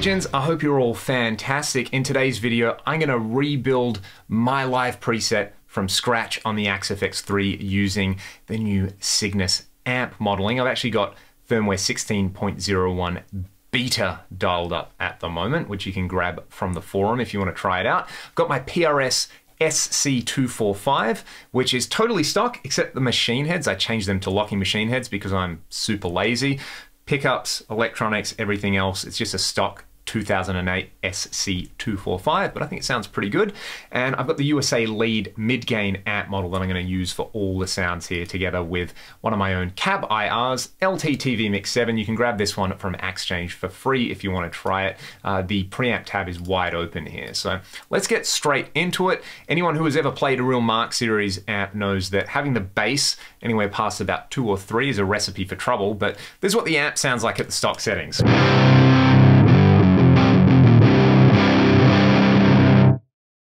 legends, I hope you're all fantastic. In today's video, I'm gonna rebuild my live preset from scratch on the Axe-Fx III using the new Cygnus amp modeling. I've actually got firmware 16.01 beta dialed up at the moment, which you can grab from the forum if you wanna try it out. I've got my PRS SC245, which is totally stock, except the machine heads. I changed them to locking machine heads because I'm super lazy. Pickups, electronics, everything else. It's just a stock 2008 SC245, but I think it sounds pretty good. And I've got the USA Lead mid-gain amp model that I'm gonna use for all the sounds here, together with one of my own cab IRs, LTTV Mix 7. You can grab this one from Axe Change for free if you wanna try it. The preamp tab is wide open here. So let's get straight into it. Anyone who has ever played a real Mark series amp knows that having the bass anywhere past about 2 or 3 is a recipe for trouble, but this is what the amp sounds like at the stock settings.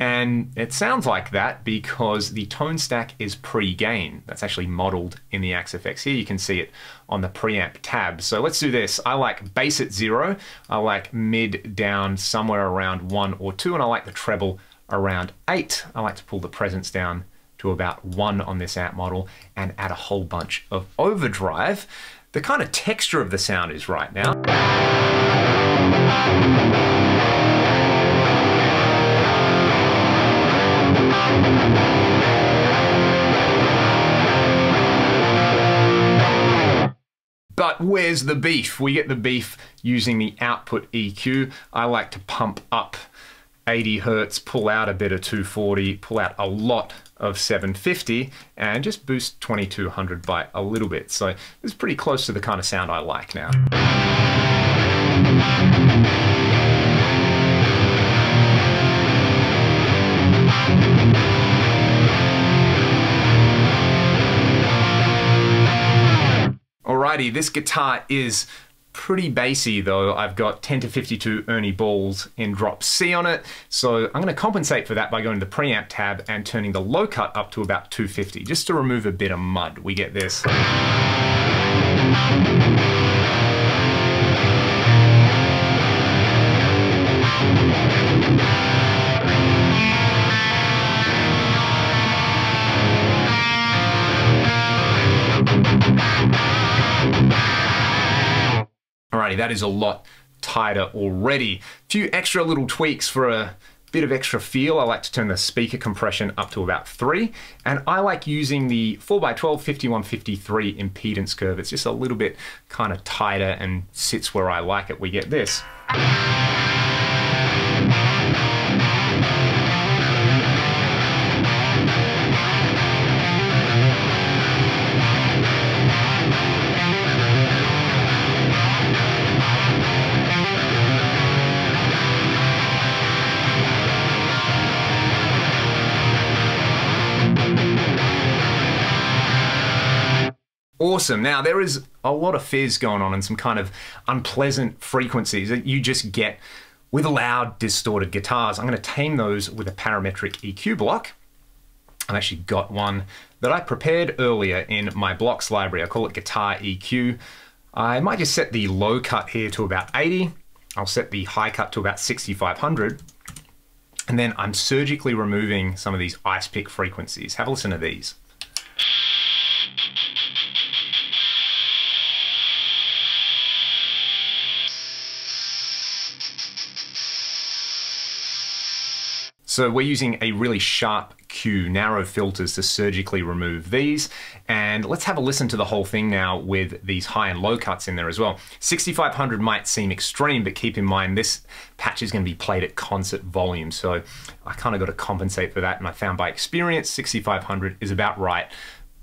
And it sounds like that because the tone stack is pre-gain. That's actually modeled in the Axe-Fx. Here you can see it on the preamp tab. So let's do this. I like bass at 0. I like mid down somewhere around 1 or 2, and I like the treble around 8. I like to pull the presence down to about 1 on this amp model and add a whole bunch of overdrive. The kind of texture of the sound is right now. But where's the beef? We get the beef using the output EQ. I like to pump up 80 Hertz, pull out a bit of 240, pull out a lot of 750, and just boost 2200 by a little bit. So it's pretty close to the kind of sound I like now. Alrighty, this guitar is pretty bassy though. I've got 10 to 52 Ernie Balls in drop C on it. So I'm gonna compensate for that by going to the preamp tab and turning the low cut up to about 250, just to remove a bit of mud. We get this. That is a lot tighter already. Few extra little tweaks for a bit of extra feel. I like to turn the speaker compression up to about 3, and I like using the 4x12 5153 impedance curve. It's just a little bit kind of tighter and sits where I like it. We get this. Awesome. Now, there is a lot of fizz going on and some kind of unpleasant frequencies that you just get with loud, distorted guitars. I'm going to tame those with a parametric EQ block. I've actually got one that I prepared earlier in my blocks library. I call it Guitar EQ. I might just set the low cut here to about 80. I'll set the high cut to about 6500. And then I'm surgically removing some of these ice pick frequencies. Have a listen to these. So we're using a really sharp Q, narrow filters to surgically remove these. And let's have a listen to the whole thing now with these high and low cuts in there as well. 6500 might seem extreme, but keep in mind this patch is gonna be played at concert volume. So I kind of got to compensate for that. And I found by experience, 6500 is about right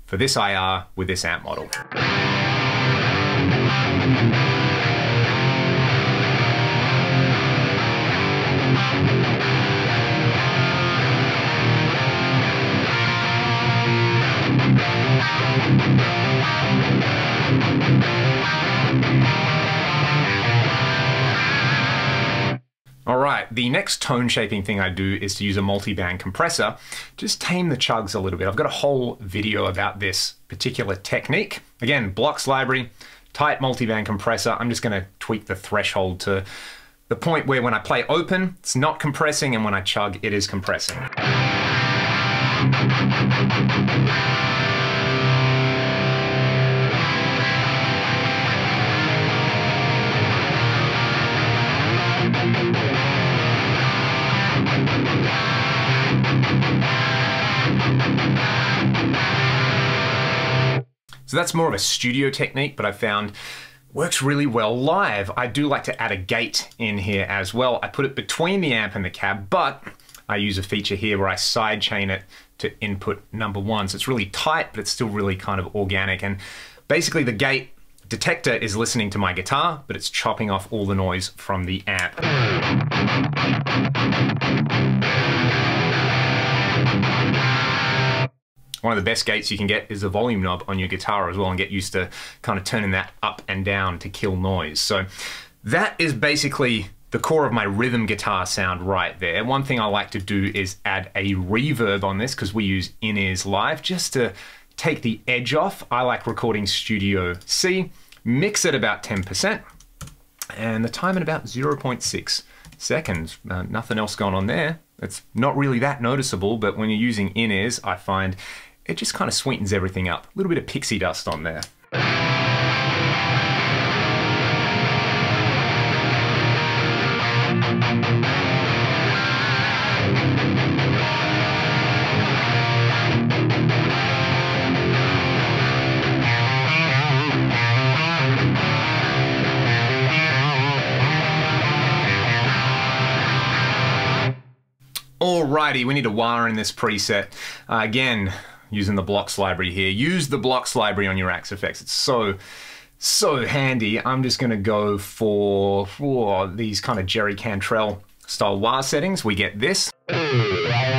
for this IR with this amp model. All right, the next tone shaping thing I do is to use a multi-band compressor. Just tame the chugs a little bit. I've got a whole video about this particular technique. Again, blocks library, tight multi-band compressor. I'm just gonna tweak the threshold to the point where when I play open, it's not compressing, and when I chug, it is compressing. So that's more of a studio technique, but I found works really well live. I do like to add a gate in here as well. I put it between the amp and the cab, but I use a feature here where I side chain it to input number one. So it's really tight, but it's still really kind of organic. And basically the gate detector is listening to my guitar, but it's chopping off all the noise from the amp. One of the best gates you can get is the volume knob on your guitar as well, and get used to kind of turning that up and down to kill noise. So that is basically the core of my rhythm guitar sound right there. One thing I like to do is add a reverb on this, because we use in-ears live, just to take the edge off. I like recording Studio C, mix at about 10%, and the time at about 0.6 seconds. Nothing else going on there. It's not really that noticeable, but when you're using in-ears, I find it just kind of sweetens everything up. A little bit of pixie dust on there. Alrighty, we need a wah in this preset. Again, using the blocks library here. Use the blocks library on your Axe-Fx. It's so handy. I'm just gonna go for these kind of Jerry Cantrell style wah settings. We get this. The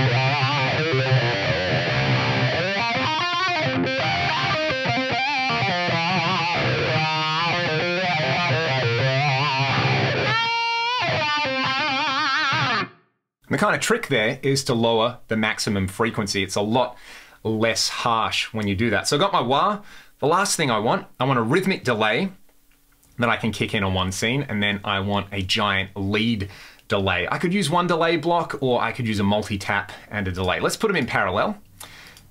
kind of trick there is to lower the maximum frequency. It's a lot less harsh when you do that. So I got my wah. The last thing I want a rhythmic delay that I can kick in on one scene, and then I want a giant lead delay. I could use one delay block, or I could use a multi-tap and a delay. Let's put them in parallel.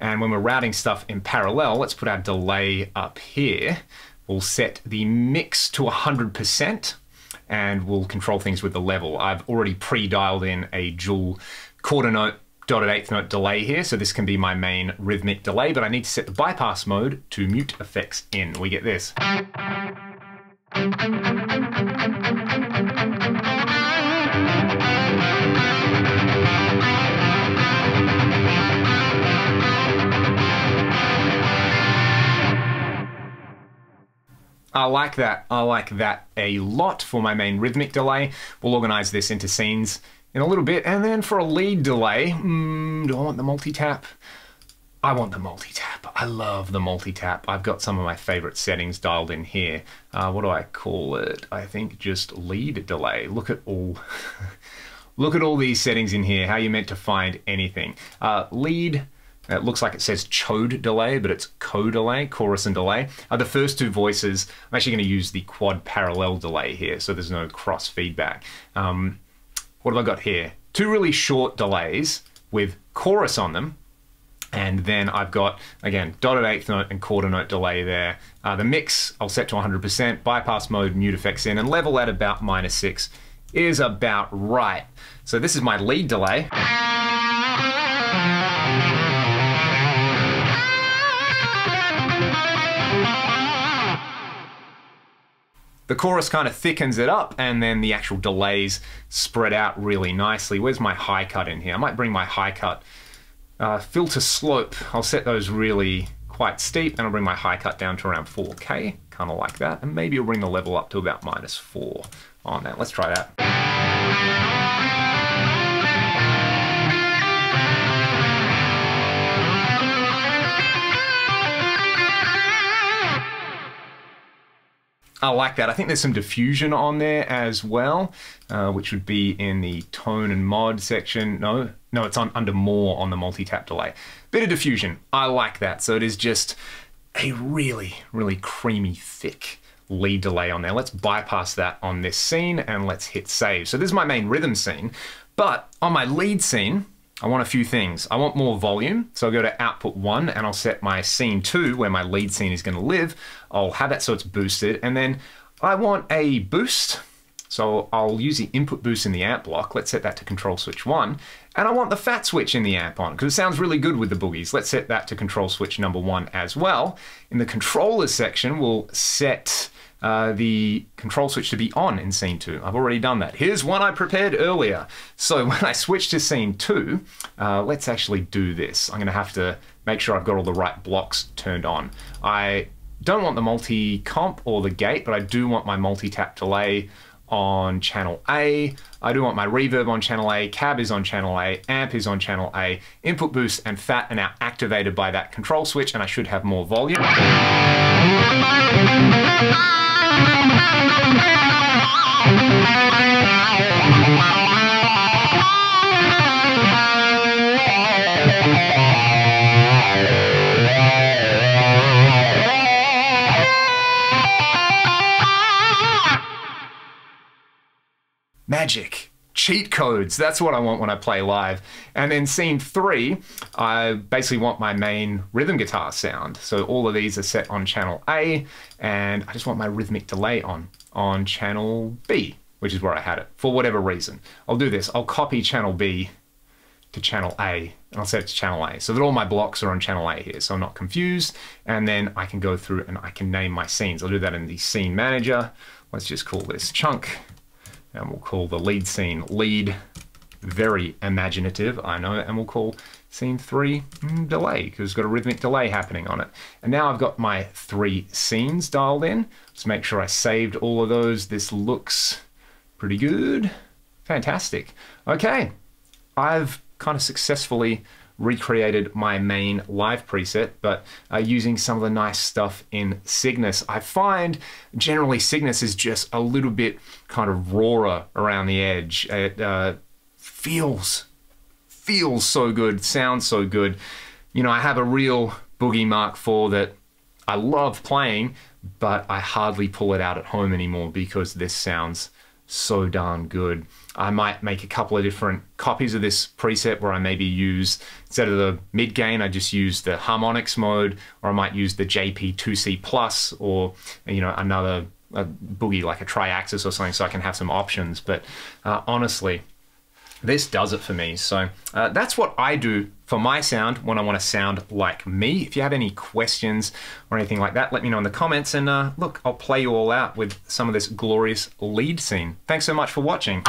And when we're routing stuff in parallel, let's put our delay up here. We'll set the mix to 100%. And we'll control things with the level. I've already pre-dialed in a dual quarter note, dotted eighth note delay here, so this can be my main rhythmic delay, but I need to set the bypass mode to mute effects in. We get this. I like that a lot for my main rhythmic delay. We'll organize this into scenes in a little bit. And then for a lead delay, do I want the multi-tap? I want the multi-tap. I love the multi-tap. I've got some of my favorite settings dialed in here. What do I call it? I think just lead delay. Look at all, look at all these settings in here. How are you meant to find anything? Lead. It looks like it says chode delay, but it's co-delay, chorus and delay. The first two voices, I'm actually gonna use the quad parallel delay here, so there's no cross feedback. What have I got here? Two really short delays with chorus on them. And then I've got, again, dotted eighth note and quarter note delay there. The mix, I'll set to 100%, bypass mode, mute effects in, and level at about -6 is about right. So this is my lead delay. The chorus kind of thickens it up, and then the actual delays spread out really nicely. Where's my high cut in here? I might bring my high cut filter slope. I'll set those really quite steep, and I'll bring my high cut down to around 4K, kind of like that. And maybe I'll bring the level up to about -4 on that. Let's try that. I like that. I think there's some diffusion on there as well, which would be in the tone and mod section. No, it's on under more on the multi-tap delay. Bit of diffusion. I like that. So it is just a really, really creamy, thick lead delay on there. Let's bypass that on this scene and let's hit save. So this is my main rhythm scene, but on my lead scene, I want a few things. I want more volume, so I'll go to output 1 and I'll set my scene 2 where my lead scene is going to live. I'll have that so it's boosted, and then I want a boost. So I'll use the input boost in the amp block. Let's set that to control switch 1. And I want the fat switch in the amp on because it sounds really good with the boogies. Let's set that to control switch number 1 as well. In the controllers section, we'll set the control switch to be on in scene 2. I've already done that. Here's one I prepared earlier. So when I switch to scene 2, let's actually do this. I'm going to have to make sure I've got all the right blocks turned on. I don't want the multi-comp or the gate, but I do want my multi-tap delay on channel A. I do want my reverb on channel A, cab is on channel A, amp is on channel A, input boost and fat are now activated by that control switch, and I should have more volume. Magic. Cheat codes. That's what I want when I play live. And then scene 3, I basically want my main rhythm guitar sound. So all of these are set on channel A, and I just want my rhythmic delay on channel B, which is where I had it, for whatever reason. I'll do this. I'll copy channel B to channel A, and I'll set it to channel A, so that all my blocks are on channel A here, so I'm not confused. And then I can go through and I can name my scenes. I'll do that in the scene manager. Let's just call this chunk. And we'll call the lead scene lead, very imaginative, I know. And we'll call scene 3 delay, because it's got a rhythmic delay happening on it. And now I've got my 3 scenes dialed in. Let's make sure I saved all of those. This looks pretty good. Fantastic. Okay, I've kind of successfully recreated my main live preset, but using some of the nice stuff in Cygnus. I find generally Cygnus is just a little bit kind of rawer around the edge. It feels so good, sounds so good. You know, I have a real Boogie Mark IV that I love playing, but I hardly pull it out at home anymore because this sounds so darn good. I might make a couple of different copies of this preset where I maybe use, instead of the mid gain, I just use the harmonics mode, or I might use the JP2C plus, or, you know, another boogie like a tri-axis or something, so I can have some options. But honestly, this does it for me. So that's what I do for my sound when I want to sound like me. If you have any questions or anything like that, let me know in the comments, and look, I'll play you all out with some of this glorious lead scene. Thanks so much for watching.